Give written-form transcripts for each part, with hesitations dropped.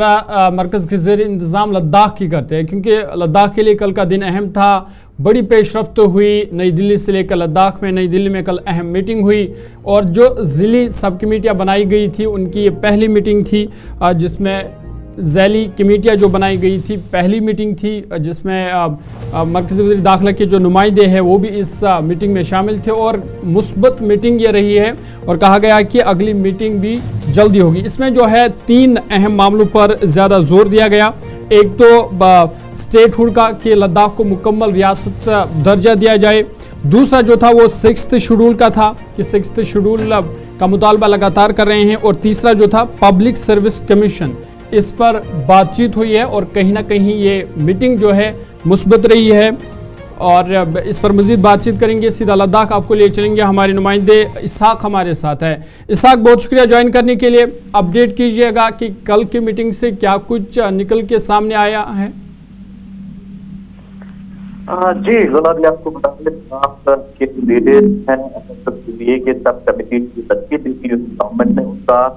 मरकज़ के ज़रिए इंतज़ाम लद्दाख की करते हैं क्योंकि लद्दाख के लिए कल का दिन अहम था। बड़ी पेशरफ्त हुई, नई दिल्ली से लेकर लद्दाख में नई दिल्ली में कल अहम मीटिंग हुई और जो ज़िली सब कमेटियाँ बनाई गई थी उनकी ये पहली मीटिंग थी जिसमें ज़ैली कमेटियाँ जो बनाई गई थी पहली मीटिंग थी जिसमें मरकज़ी वज़ीर दाखिला के जो नुमाइंदे हैं वो भी इस मीटिंग में शामिल थे और मुस्बत मीटिंग ये रही है और कहा गया कि अगली मीटिंग भी जल्दी होगी। इसमें जो है तीन अहम मामलों पर ज़्यादा जोर दिया गया। एक तो स्टेटहुड का कि लद्दाख को मुकम्मल रियासत दर्जा दिया जाए। दूसरा जो था वो 6th शेड्यूल का था कि 6th शेड्यूल का मुतालबा लगातार कर रहे हैं। और तीसरा जो था पब्लिक सर्विस कमीशन, इस पर बातचीत हुई है और कहीं ना कहीं ये मीटिंग जो है मुस्बत रही है और इस पर मज़ीद बातचीत करेंगे। सीधा लद्दाख आपको ले चलेंगे, हमारे नुमाइंदे इसाक हमारे साथ है। इसाक, बहुत शुक्रिया ज्वाइन करने के लिए। अपडेट कीजिएगा कि कल की मीटिंग से क्या कुछ निकल के सामने आया है। जी गुलाब, आपको बता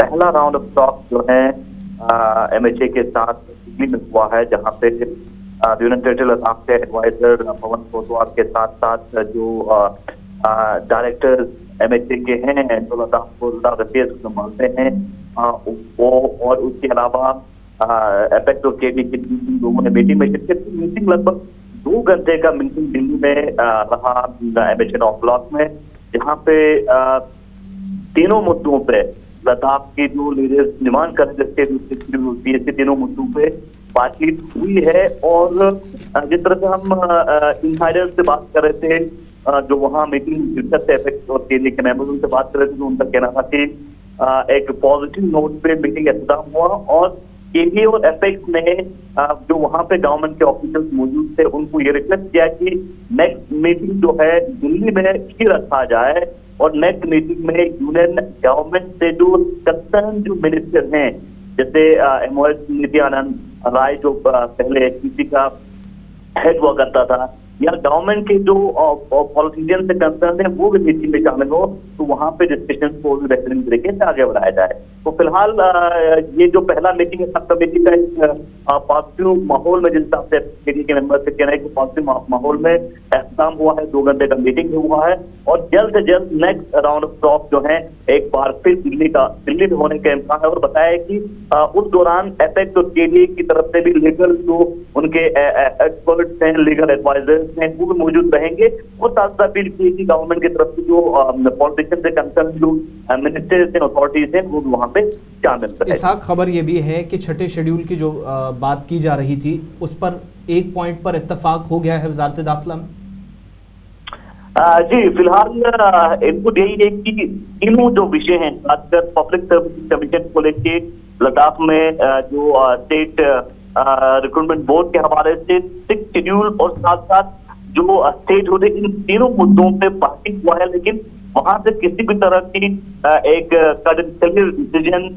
पहला राउंड ऑफ टॉक जो है MHA के साथ दिल्ली में हुआ है, जहाँ पे यूनिटेटल अदालत के एडवाइजर पवन कोठवाल के साथ साथ जो डायरेक्टर्स MHA के हैं जो लद्दाख को अफेयर्स संभालते हैं वो और उसके अलावा एपेक्स और KDA के लोगों ने मीटिंग में शिरकत की। मीटिंग लगभग 2 घंटे का मीटिंग दिल्ली में रहा MHA ब्लॉक में, जहाँ पे तीनों मुद्दों पर लद्दाख के जो लीडर्स डिमांड कर रहे थे ऐसे तीनों मुद्दों पे बातचीत हुई है। और जिस तरह से हम इनसाइडर से बात कर रहे थे जो वहाँ मीटिंग और केंद्र के मेंबर्स उनसे बात कर रहे थे तो उनका कहना था कि एक पॉजिटिव नोट पे मीटिंग अख्ताम हुआ और KDA और एपेक्स ने जो वहाँ पे गवर्नमेंट के ऑफिसर्स मौजूद थे उनको ये रिक्वेस्ट किया कि नेक्स्ट मीटिंग जो है दिल्ली में ही रखा जाए और नेक्स्ट मीटिंग में यूनियन गवर्नमेंट से जो कंसर्न जो मिनिस्टर हैं जैसे नित्यानंद राय जो पहले HPC का हेड हुआ करता था या गवर्नमेंट के जो पॉलिटिशियन से कंसर्न है वो भी मीटिंग में शामिल हो तो वहाँ पे डिस्कशन को भी बेहतरीन तरीके से आगे बढ़ाया जाए। तो फिलहाल ये जो पहला मीटिंग है सब कमेटी का एक पॉजिटिव माहौल में, जिस हिसाब से KDA के मेंबर से कहना है कि पॉजिटिव माहौल में एहतमाम हुआ है, 2 घंटे का मीटिंग हुआ है और जल्द से जल्द नेक्स्ट राउंड ऑफ टॉक जो है एक बार फिर दिल्ली में होने का इम्कान है। और बताया है कि उस दौरान एपेक्स और KDA की तरफ से भी लीगल जो उनके एक्सपर्ट्स हैं लीगल एडवाइजर वो भी मौजूद रहेंगे और साथ साथ भी गवर्नमेंट की तरफ से जो पॉलिटिशियन से कंसर्न लोग मिनिस्टर्स हैं अथॉरिटीज हैं वो भी वहाँ पे शामिल हैं। इसाक, खबर ये भी है कि 6ठे शेड्यूल की जो बात की जा रही थी उस पर एक पॉइंट पर इत्तफाक हो गया है वजारत दाखिला में। जी फिलहाल इनपुट यही है कि तीनों जो विषय हैं खासकर पब्लिक सर्विस कमीशन को लेके लद्दाख में जो स्टेट रिक्रूटमेंट बोर्ड के हवाले से 6th शेड्यूल और साथ साथ जो स्टेट होते इन तीनों मुद्दों पे बातचीत हुआ है, लेकिन वहां से किसी भी तरह की एक कॉन्सेंसस डिसीजन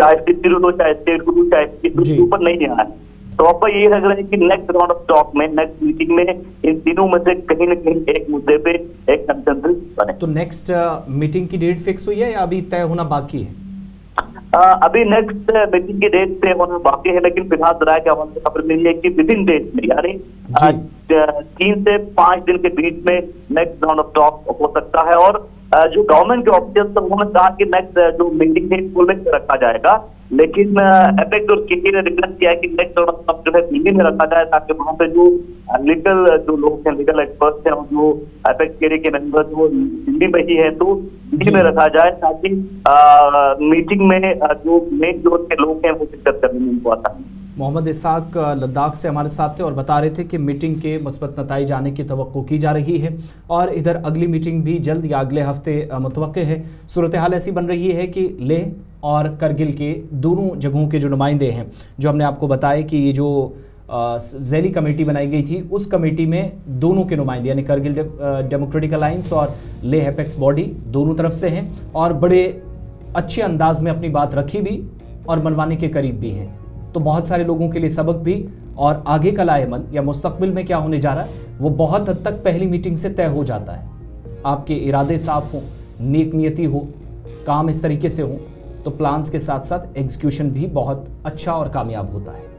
चाहे स्टेट हो चाहे स्टेट गुरु चाहे इसके ऊपर नहीं आया। तो आपको ये लग रहा है कि नेक्स्ट राउंड ऑफ टॉक में नेक्स्ट मीटिंग में इन तीनों में से कहीं ना कहीं एक मुद्दे पे एक कंसेंसस बने। तो नेक्स्ट मीटिंग की डेट फिक्स हुई है या अभी तय होना बाकी है? अभी नेक्स्ट मीटिंग की डेट तय होना बाकी है, लेकिन फिलहाल जराए के हवाले से खबर मिली है कि विद इन डेज में यानी 3 से 5 दिन के बीच में नेक्स्ट राउंड ऑफ टॉक हो सकता है। और जो गवर्नमेंट के ऑफिसर्स उन्होंने कहा कि नेक्स्ट जो मीटिंग है स्कूल में रखा जाएगा, लेकिन एपेक्स और KDA ने रिक्वेस्ट किया है कि नेक्स्ट राउंड ऑफ टॉक जो है दिल्ली में रखा जाए ताकि वहाँ पे जो लीगल जो लोग हैं लीगल एक्सपर्ट्स हैं और जो एपेक्स KDA के मेंबर्स वो दिल्ली में ही है तो दिल्ली में रखा जाए ताकि मीटिंग में जो मेन जोर के लोग हैं वो शिरकत करने में उनको आता है। मोहम्मद इसाक लद्दाख से हमारे साथ थे और बता रहे थे कि मीटिंग के मुस्बत नतीजे आने की तवक्को की जा रही है और इधर अगली मीटिंग भी जल्द या अगले हफ्ते मुतवक्के है। सूरत हाल ऐसी बन रही है कि लेह और करगिल के दोनों जगहों के जो नुमाइंदे हैं जो हमने आपको बताया कि ये जो ज़ैली कमेटी बनाई गई थी उस कमेटी में दोनों के नुमाइंदे यानी करगिल डेमोक्रेटिक अलाइंस और लेह एपेक्स बॉडी दोनों तरफ से हैं और बड़े अच्छे अंदाज में अपनी बात रखी भी और मनवाने के करीब भी हैं। तो बहुत सारे लोगों के लिए सबक भी और आगे का लाएमल या मुस्तकबिल में क्या होने जा रहा है वो बहुत हद तक पहली मीटिंग से तय हो जाता है। आपके इरादे साफ हों, नेक नियति हो, काम इस तरीके से हो तो प्लान्स के साथ साथ एग्जीक्यूशन भी बहुत अच्छा और कामयाब होता है।